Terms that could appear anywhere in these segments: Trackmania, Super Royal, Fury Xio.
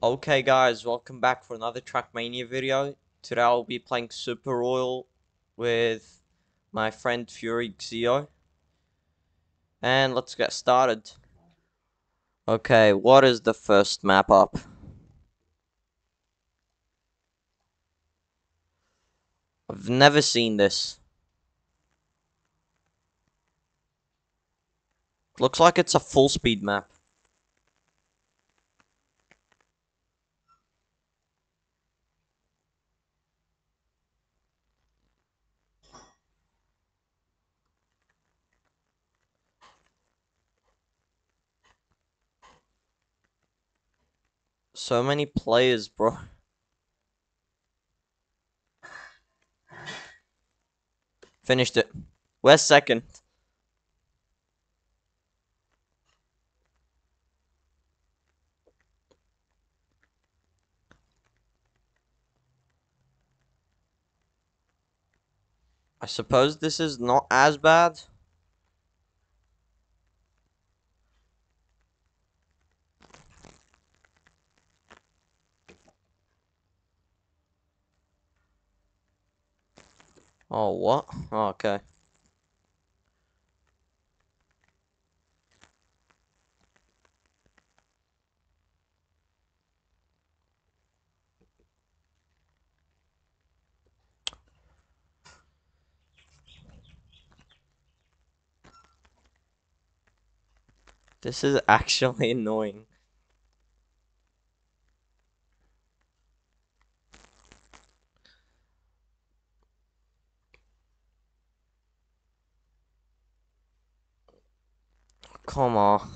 Okay guys, welcome back for another Trackmania video. Today I'll be playing Super Royal with my friend Fury Xio. And let's get started. Okay, what is the first map up? I've never seen this. Looks like it's a full speed map. So many players, bro. Finished it. We're second. I suppose this is not as bad. Oh, what? Oh, okay. This is actually annoying. Come on.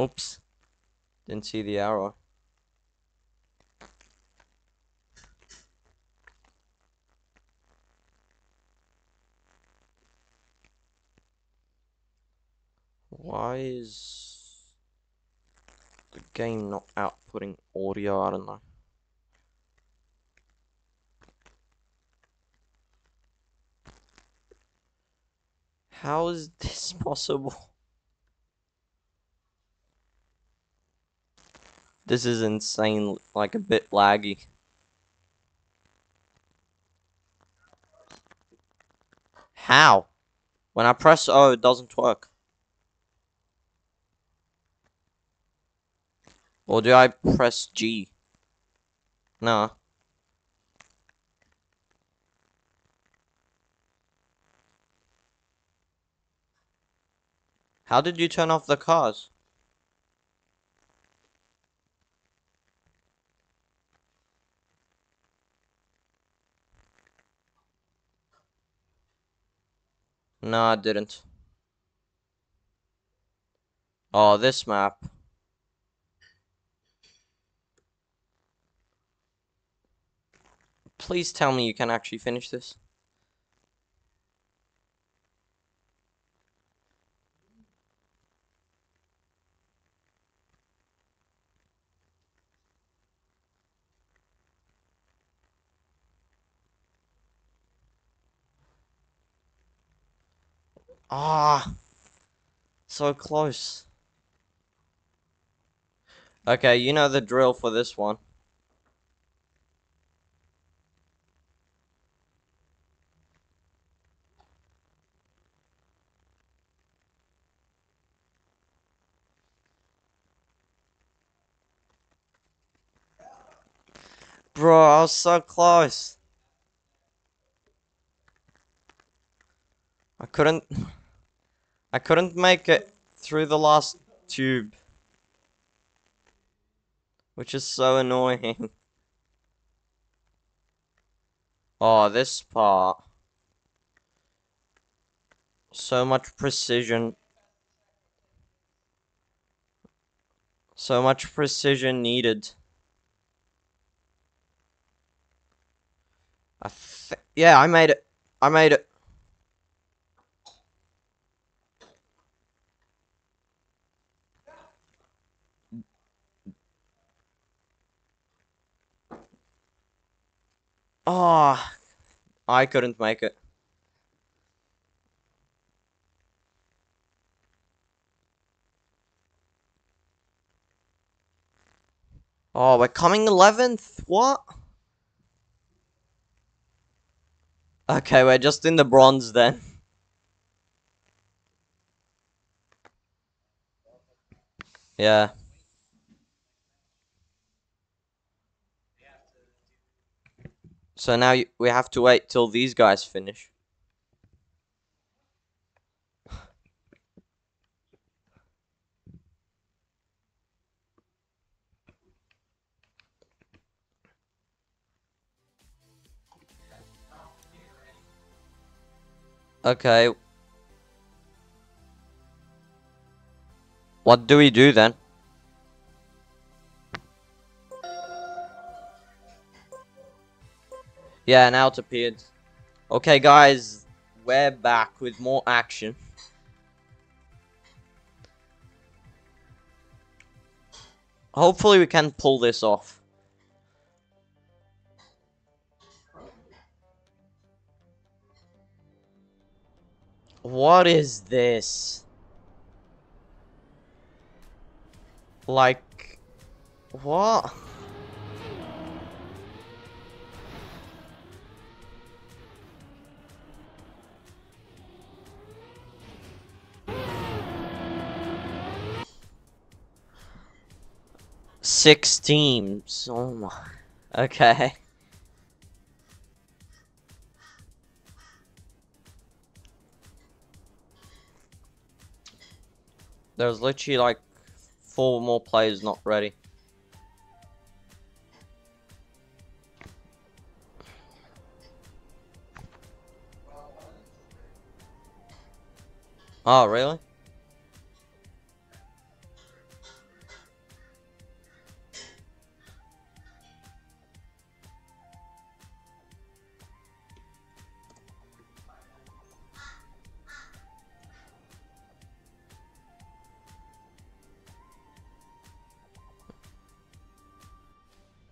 Oops. Didn't see the arrow. Why is the game not outputting audio? I don't know. How is this possible? This is insane, like a bit laggy. How? When I press O, it doesn't work. Or do I press G? Nah. How did you turn off the cars? No, I didn't. Oh, this map. Please tell me you can actually finish this. Ah, so close. Okay, you know the drill for this one. Bro, I was so close. I couldn't make it through the last tube, which is so annoying. Oh, this part. So much precision. So much precision needed. Yeah, I made it. I made it. Oh, I couldn't make it. Oh, we're coming 11th? What? Okay, we're just in the bronze then. Yeah. So now we have to wait till these guys finish. Okay. What do we do then? Yeah, now it appeared. Okay, guys, we're back with more action. Hopefully we can pull this off. What is this? Like, what? Six teams. Oh my. Okay. There's literally like 4 more players not ready. Oh, really?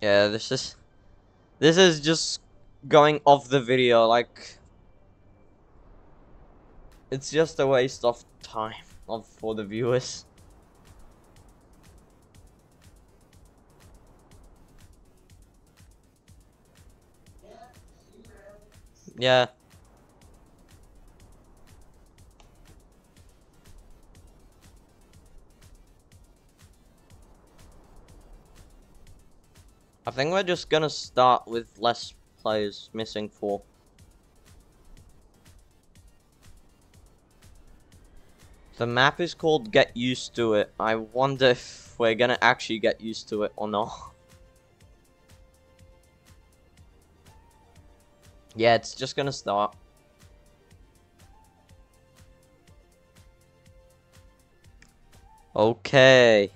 Yeah, this is just going off the video, like, it's just a waste of time for the viewers. Yeah. I think we're just gonna start with less players, missing 4. The map is called Get Used to It. I wonder if we're gonna actually get used to it or not. Yeah, it's just gonna start. Okay.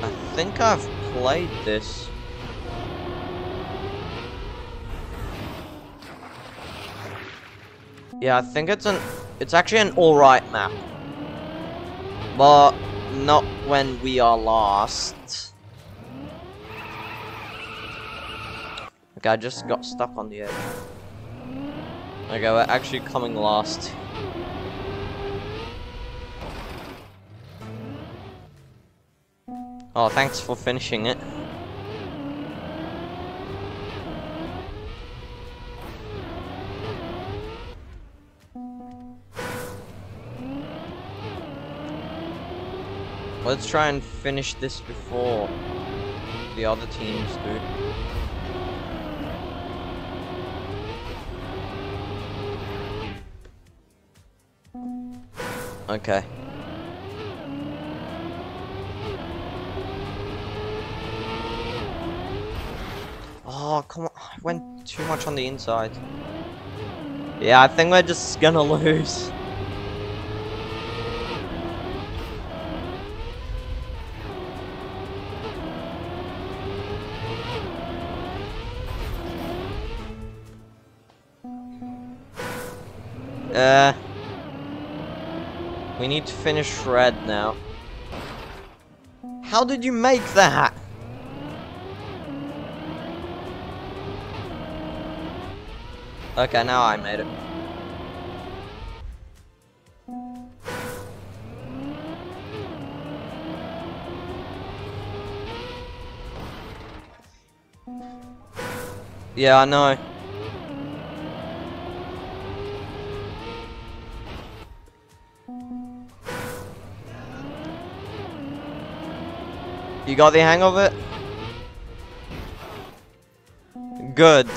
I think I've played this. Yeah, I think it's actually an alright map. But not when we are last. Okay, I just got stuck on the edge. Okay, we're actually coming last. Oh, thanks for finishing it. Let's try and finish this before the other teams do. Okay. Oh, come on, I went too much on the inside. Yeah, I think we're just gonna lose. We need to finish red now. How did you make that? Okay, now I made it. Yeah, I know. You got the hang of it? Good.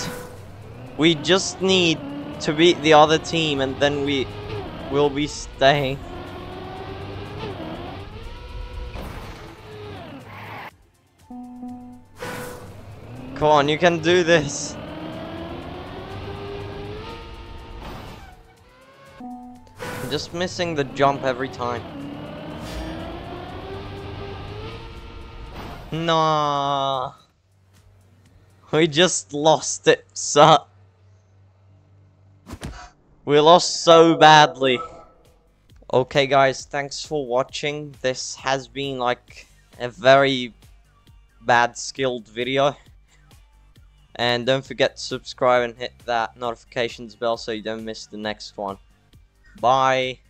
We just need to beat the other team and then we will be staying. Come on, you can do this. I'm just missing the jump every time. Nah. We just lost it, sir. We lost so badly. Okay guys, thanks for watching. This has been like a very bad skilled video. And don't forget to subscribe and hit that notifications bell so you don't miss the next one. Bye.